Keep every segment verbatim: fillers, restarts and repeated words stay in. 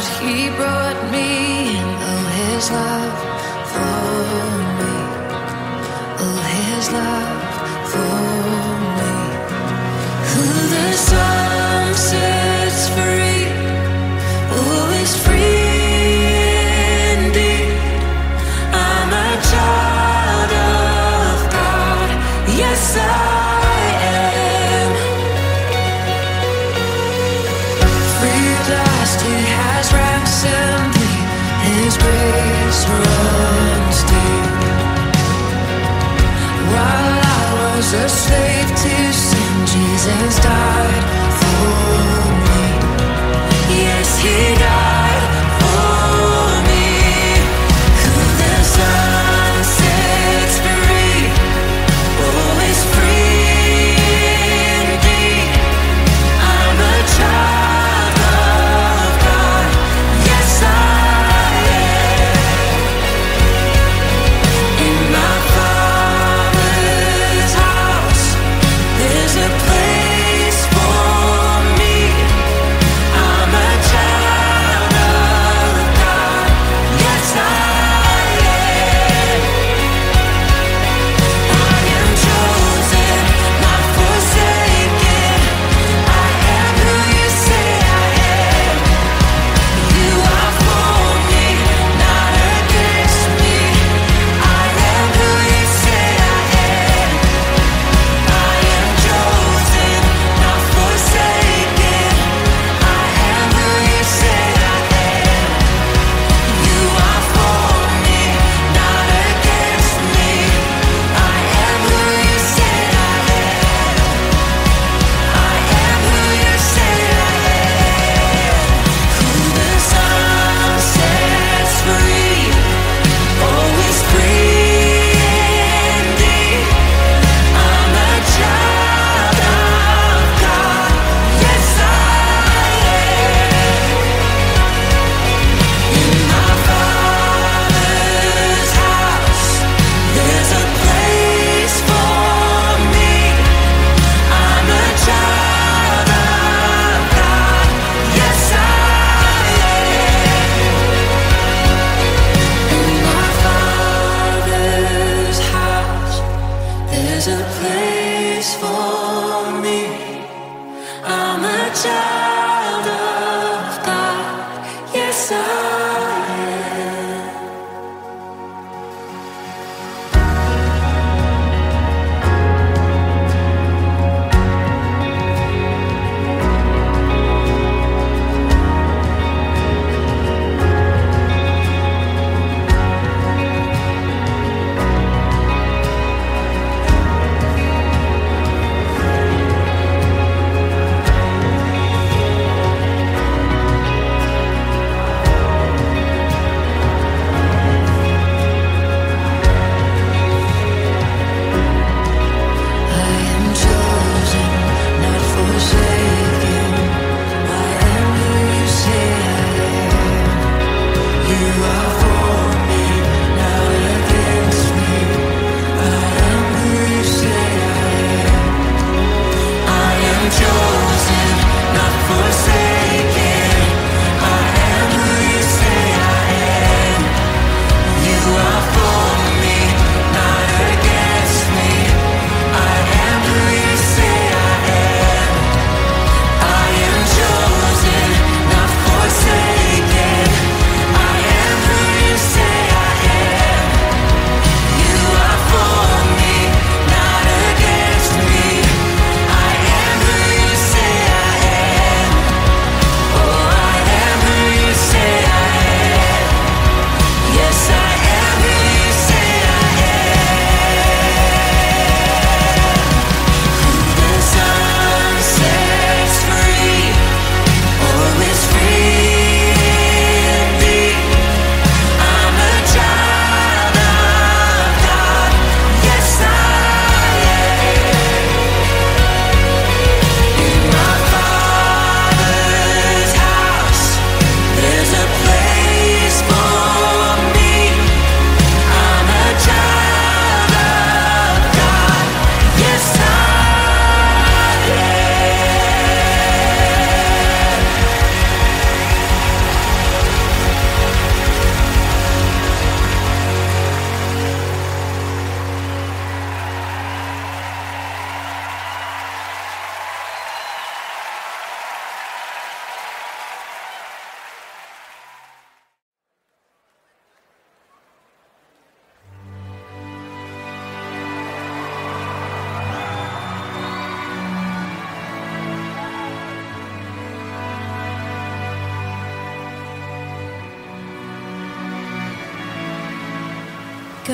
but he brought me in. Oh, his love for me. Oh, his love for me. Who the sun sets free, always free. A slave to sin, Jesus died for me. Yes, he died.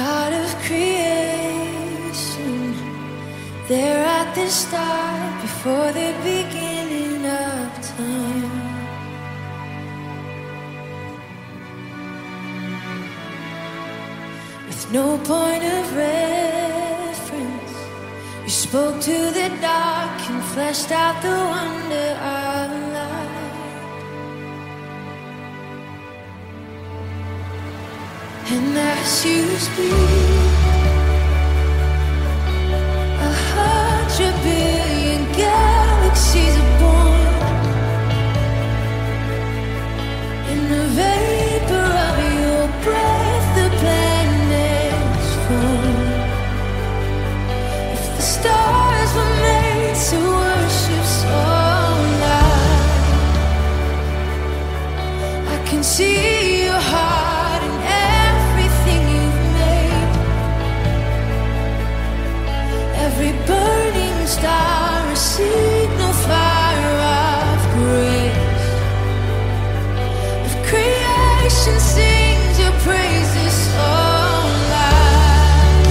God of creation, there at the start, before the beginning of time. With no point of reference, you spoke to the dark and fleshed out the wonder of life. And as you speak, a hundred billion galaxies are born. In the vapor of your breath, the planets form. If the stars were made to worship so loud, I can see your heart. Every burning star, a signal fire of grace. If creation sings your praises so loud,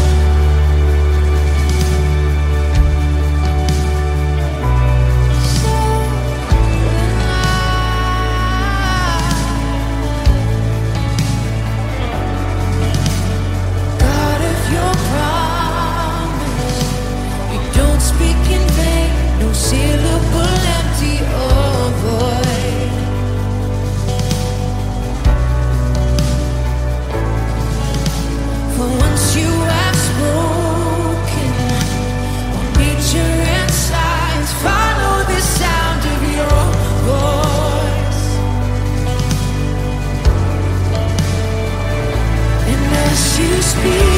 so loud. God of your promise, speak in vain, no syllable empty or void. For once you have spoken, all nature and science follow the sound of your voice. And as you speak,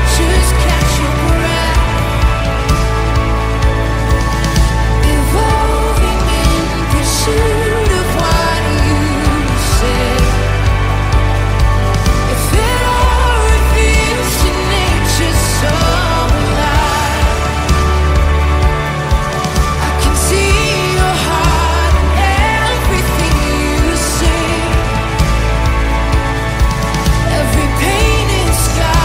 just catch your breath, evolving in pursuit of what you say. If it all reveals to nature so alive, I can see your heart in everything you say. Every pain in sky,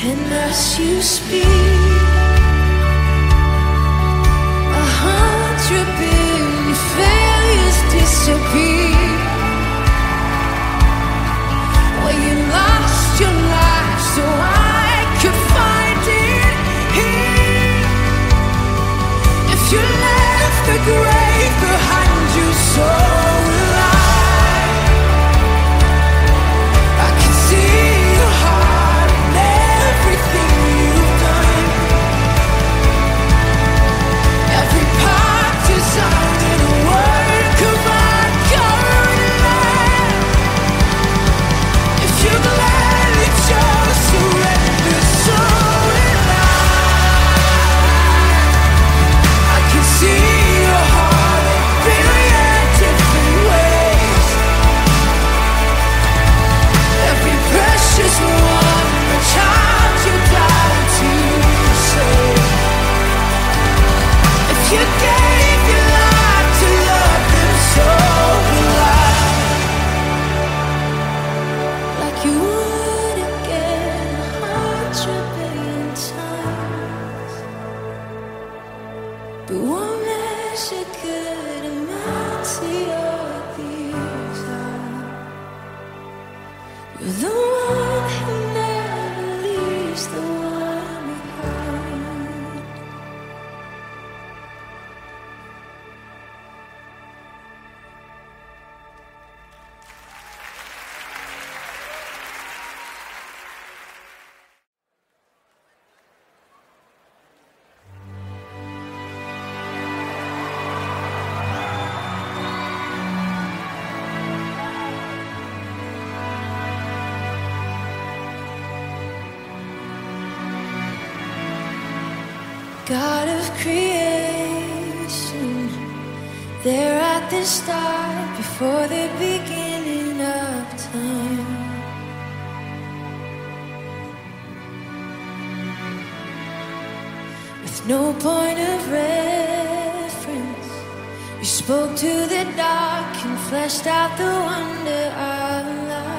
And as you speak, a hundred billion failures disappear. Well, you lost your life so I could find it here. If you left the grave behind you so alive, I can see your heart in everything you've done. Every part designed in a work of art, you're in love. If you gladly chose to surrender, so will I. I can see your heart a billion different ways. Every precious one, a child you died to save. If you gave your life to love them, so will I. Like you would again, a hundred billion times, but one measure could amount to your desire. You're the one who never leaves the one behind. God of creation, there at the start, before the beginning of time. With no point of reference, you spoke to the dark and fleshed out the wonder of life.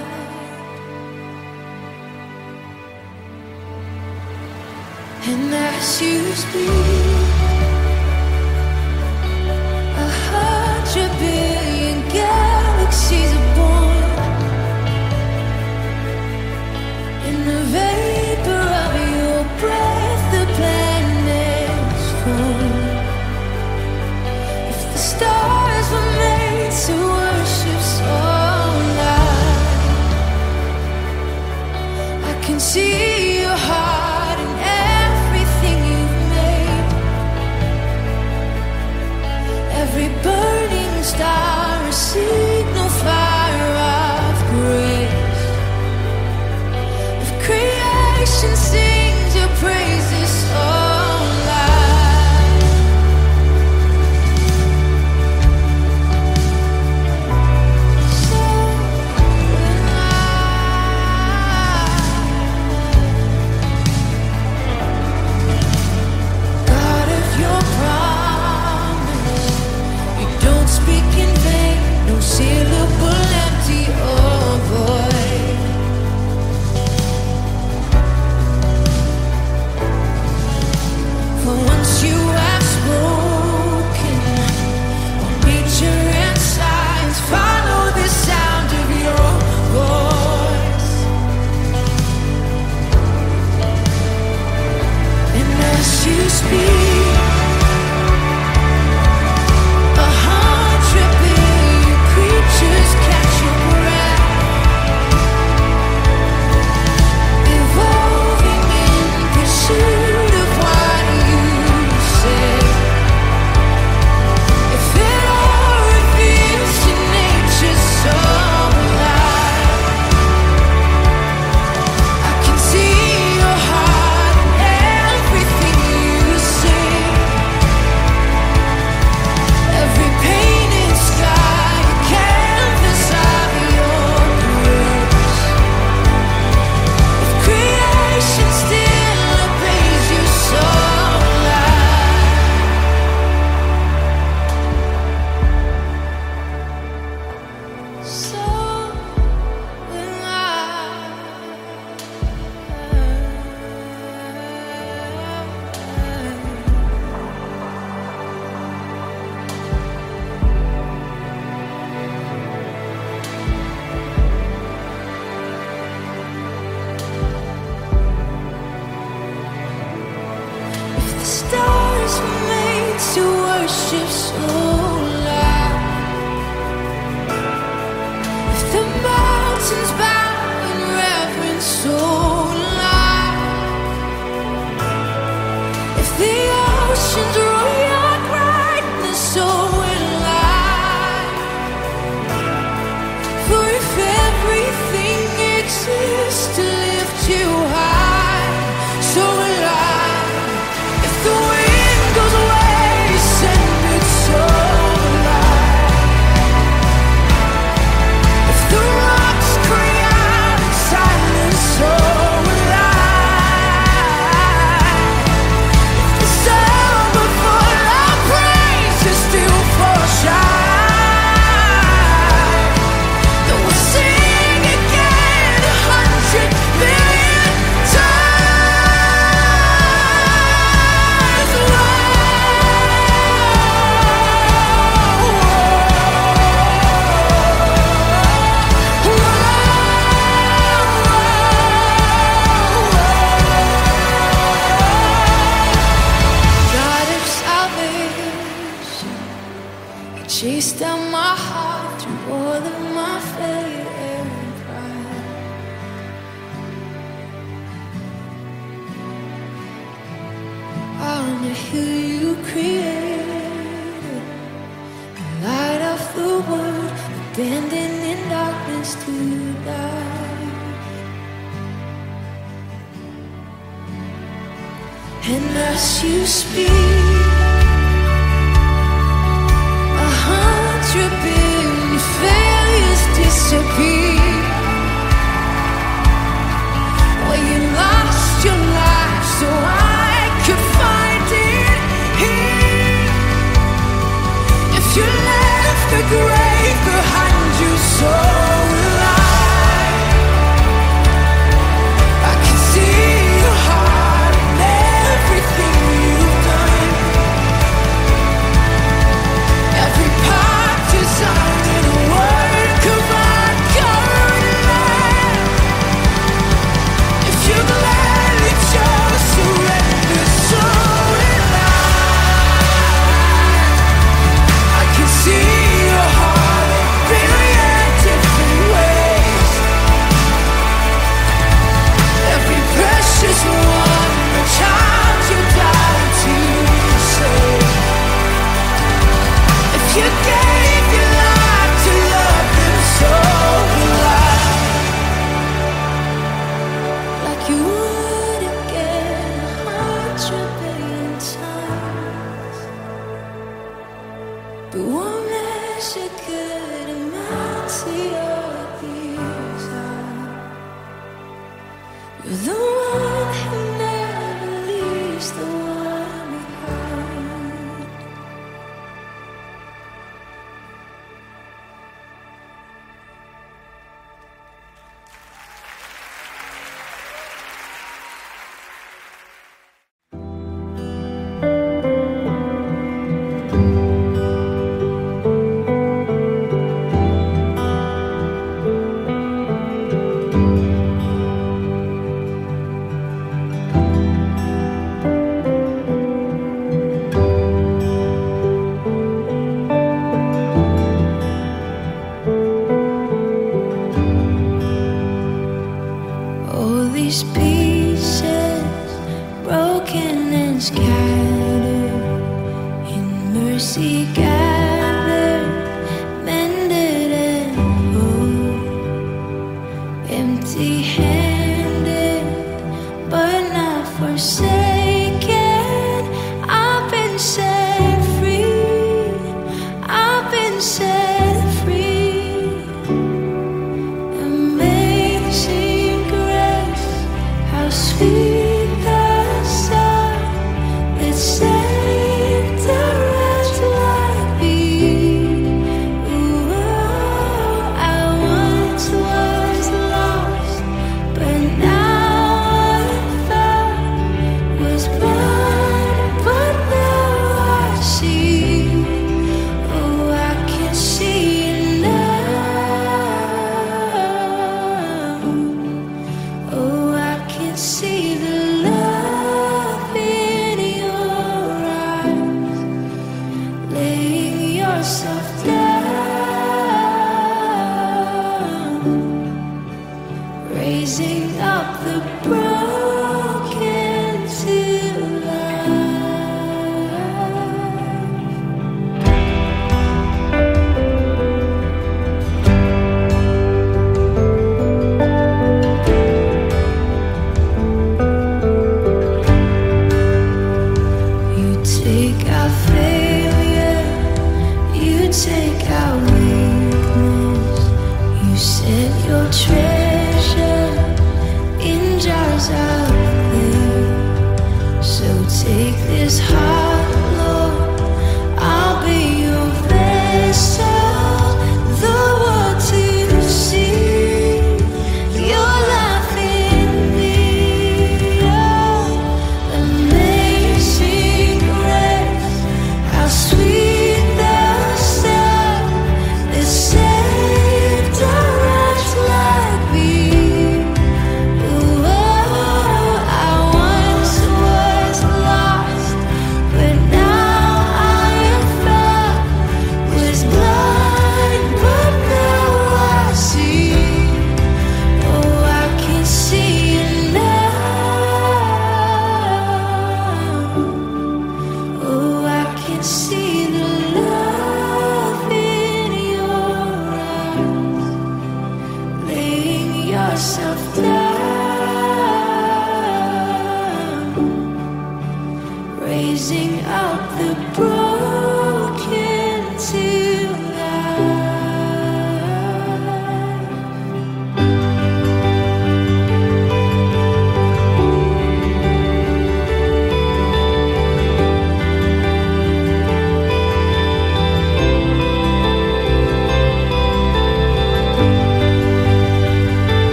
And as you speak, a hundred billion galaxies are born. In the vapor of your breath, the planets form. If the stars were made to worship so loud, I can see your heart, everything you've made.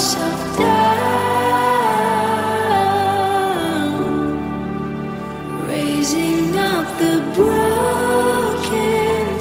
yourself down, raising up the broken to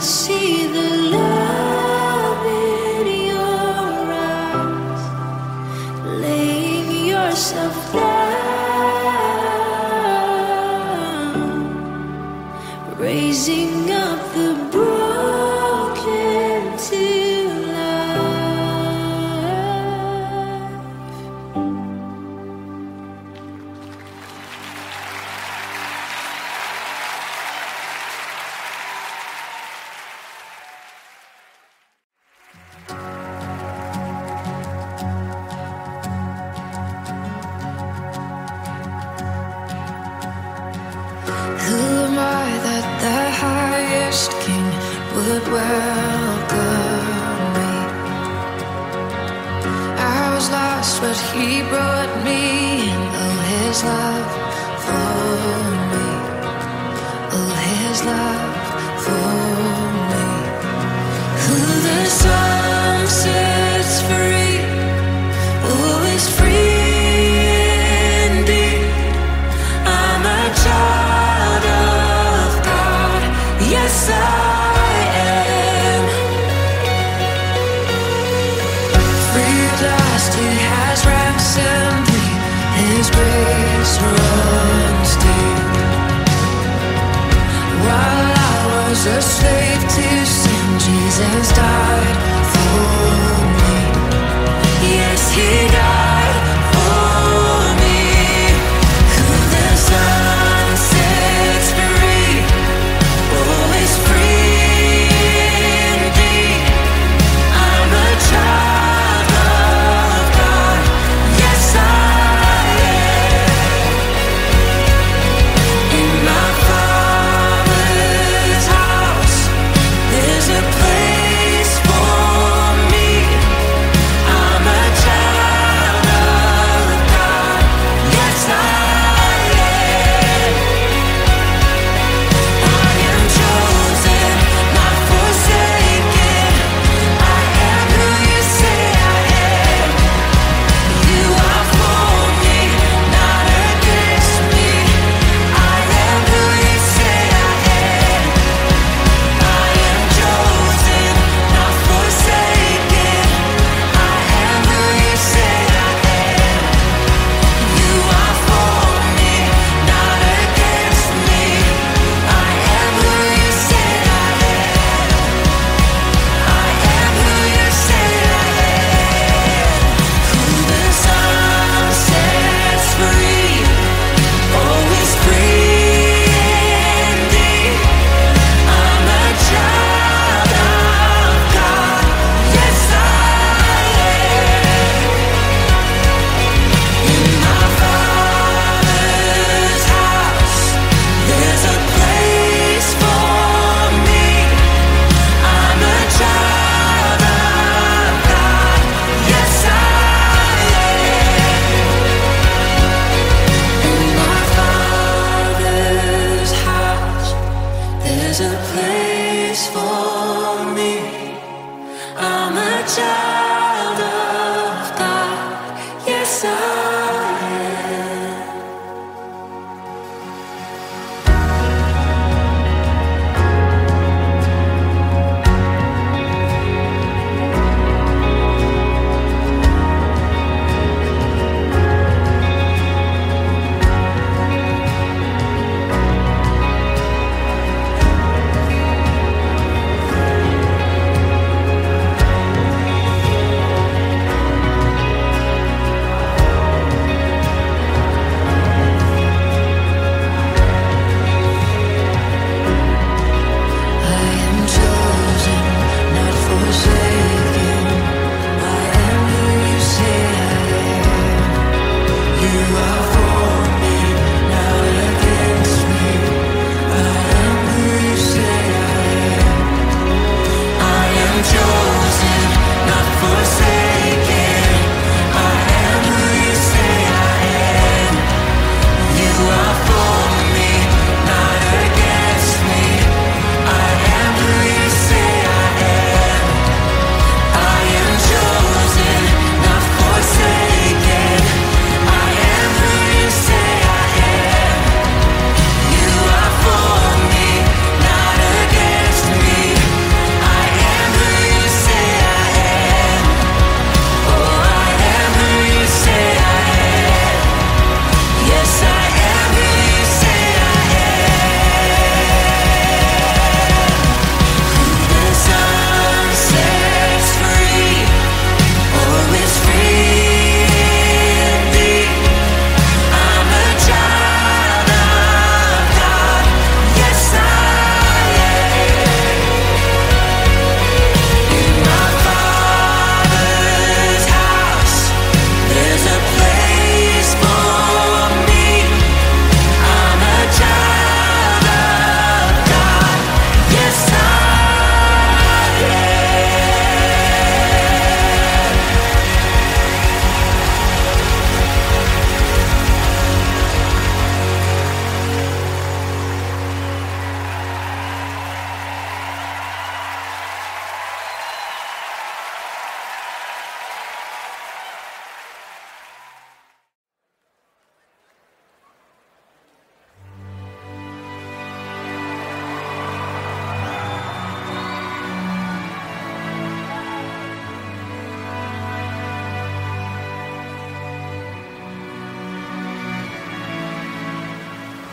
see the love in your eyes, laying yourself down, raising up the broken tears. Would welcome me. I was lost, but he brought me in. Oh, his love for me. Oh, his love for me. Who the sun sets free, who is free? A slave to sin, Jesus died for me. Yes, he died.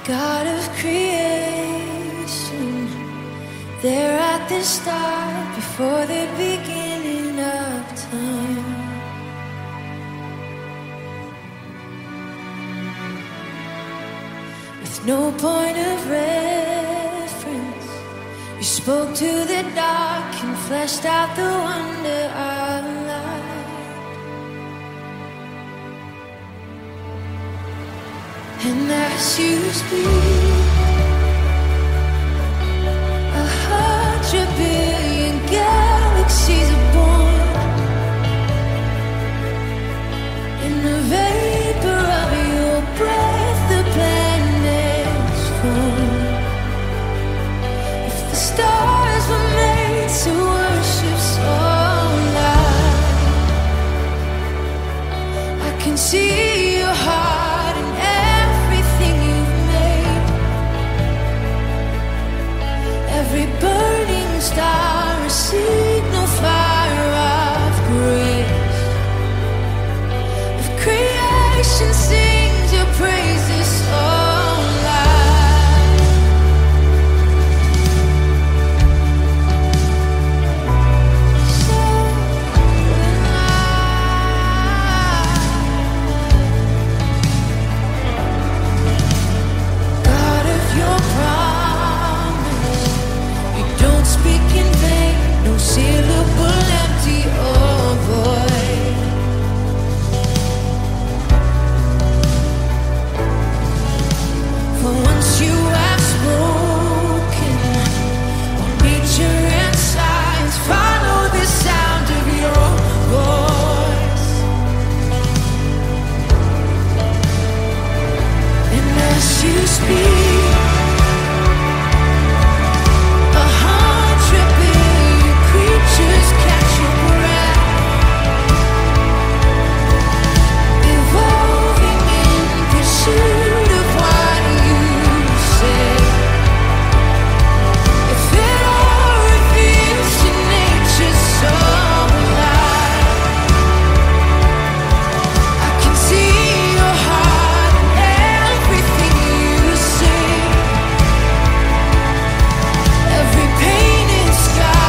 God of creation, there at the start, before the beginning of time. With no point of reference, you spoke to the dark and fleshed out the wonder of life. And as you speak, a hundred billion galaxies are born in the vapor of your breath. The planets form. If the stars were made to worship so loud, I can see your heart. Every burning star, a signal fire of grace. If creation sings your praises so loud, so loud. God of your promise, speak in vain, no syllable empty or void. For once you have spoken, all nature and science follow the sound of your voice. And as you speak, just catch your breath, evolving in pursuit of what you say. If it all reveals to nature's soul life, I can see your heart in everything you say. Every pain in sky,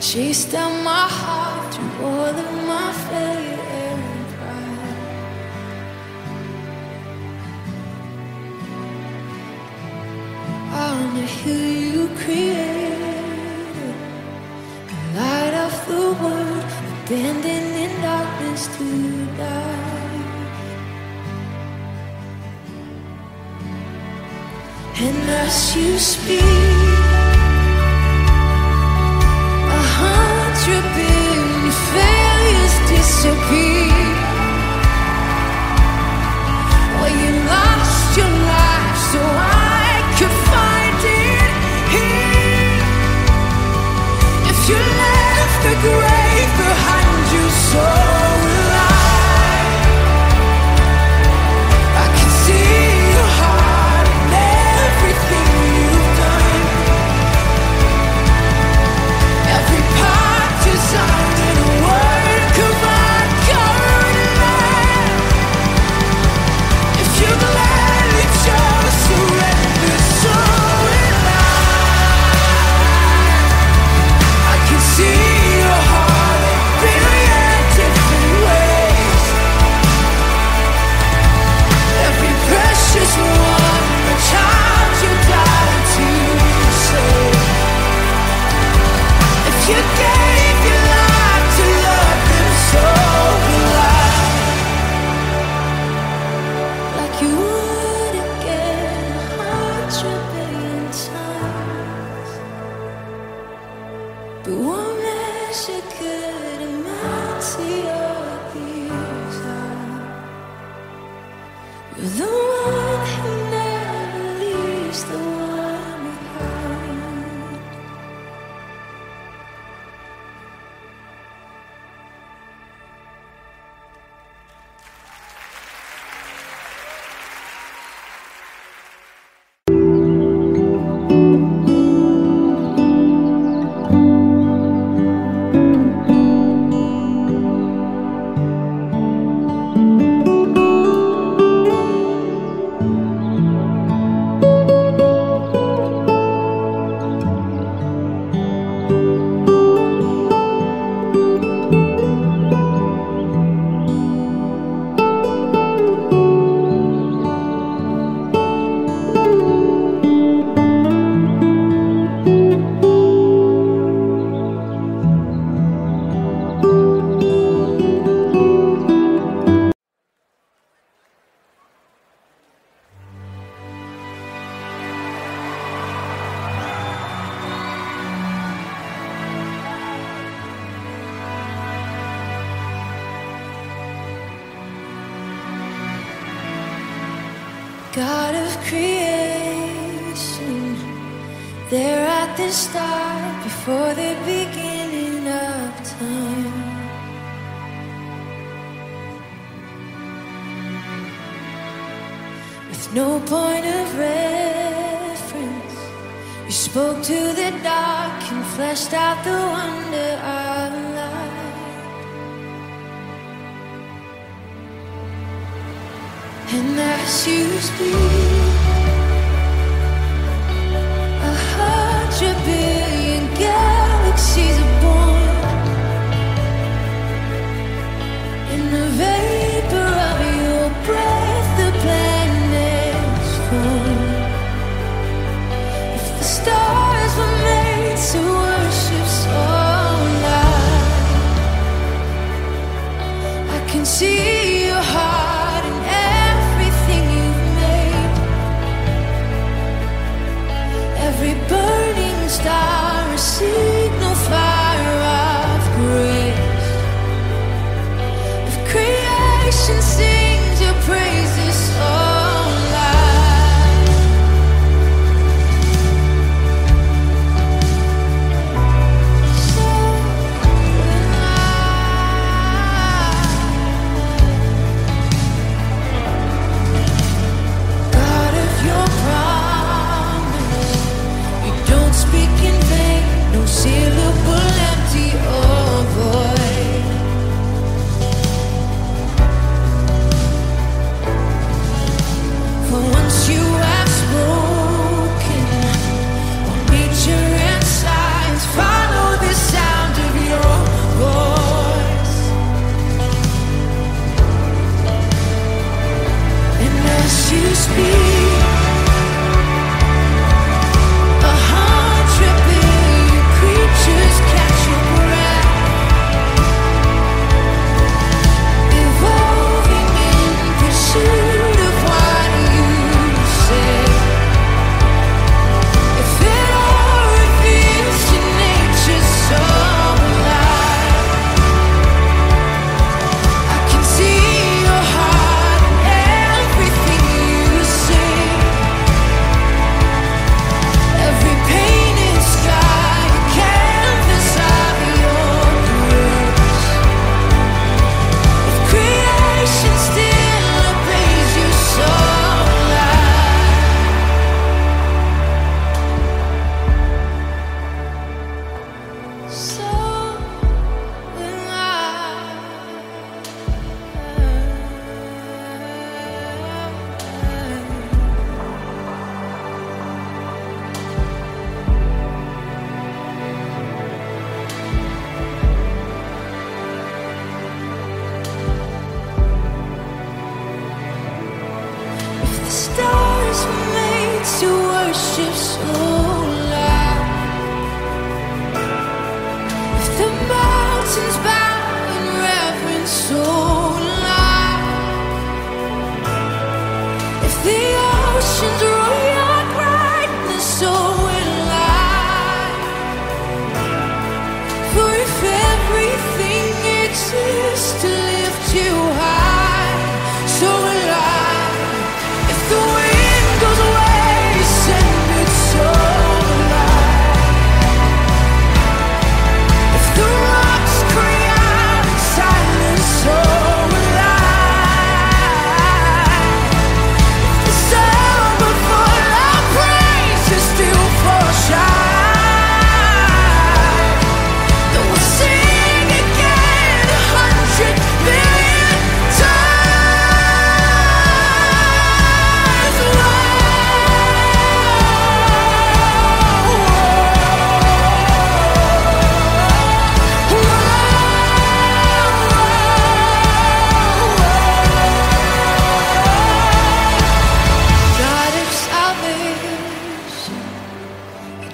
chased down my heart through all of my failure and pride. On the hill you created, the light of the world, abandoned in darkness to die. And as you speak, a hundred billion failures disappear. Well, you lost your life so I could find it here. If you left the grave behind you so alive, I can see your heart in everything you've done. Every part designed in a work of art, you're in love. If you gladly chose surrender, so alive, I can see your heart in a billion different ways. Every precious one, a child you died to save. If you gave your life to love them, so alive, like you would again, a hundred billion times. But won't measure good amount to your abuse. You're the one who never leaves the one behind. God of creation, there at the start, before the beginning of time. With no point of reference, you spoke to the dark and fleshed out the wonder of life. And as you speak, a hundred billion galaxies are born in the vapor of your breath. The planets form. If the stars were made to worship so loud, I can see your heart. Every burning star, a signal fire of grace. If creation sings your praises so loud, so loud. God of your promise, speak in vain, no syllable empty or void.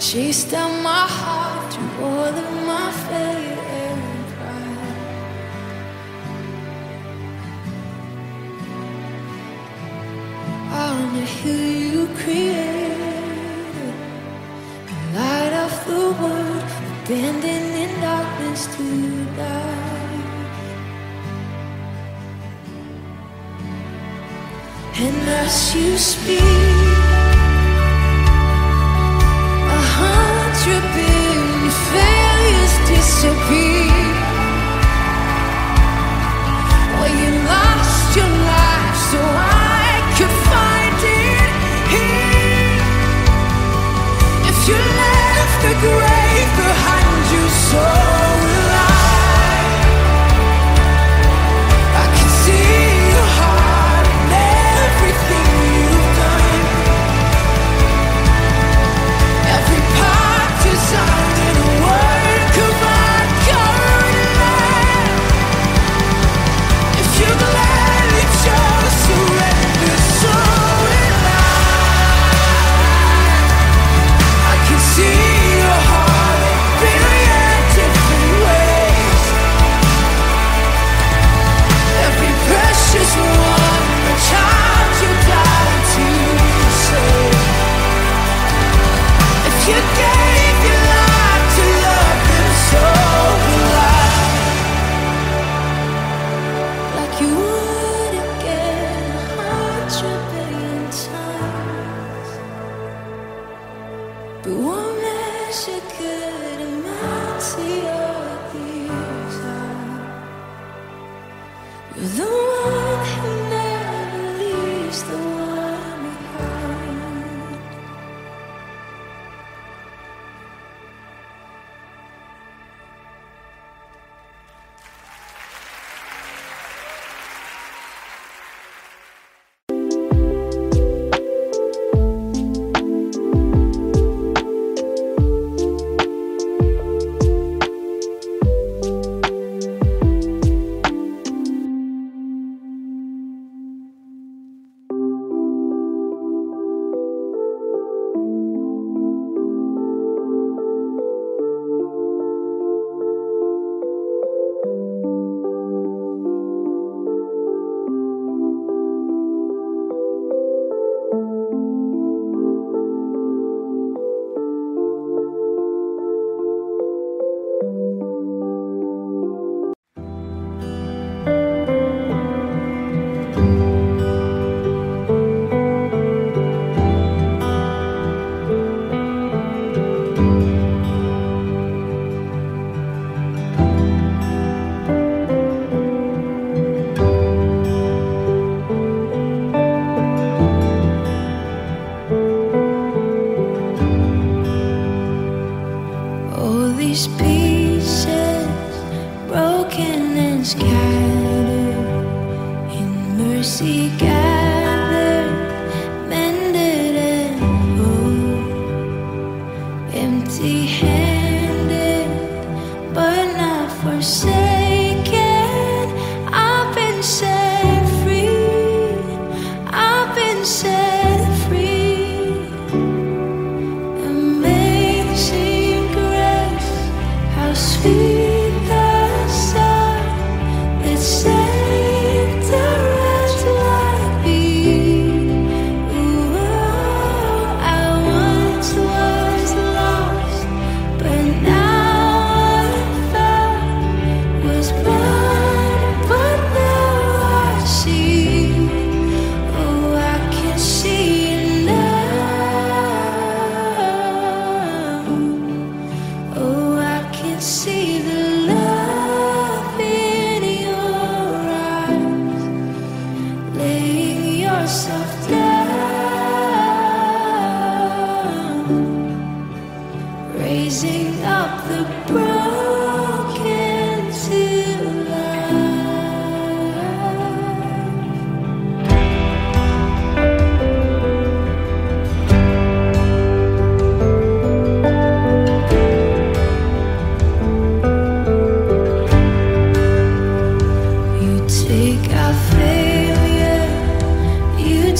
She stabbed my heart through all of my faith and pride. I wanna hear you created, the light of the world, abandoned in darkness to die. And as you speak, tripping, failures disappear. Well, you lost your life so I could find it here. If you left the grave behind you so alive, I can see your heart and everything you've done. Every part designed in a work of art, if you gladly chose surrender, so will I. I can see your heart a billion different ways. Every precious one, a child you died to save. If you gave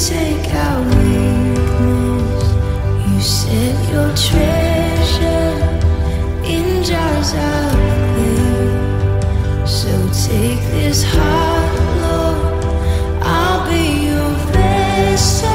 take our weakness, you set your trail. stars out there. So take this heart, Lord, I'll be your vessel.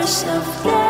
yourself down.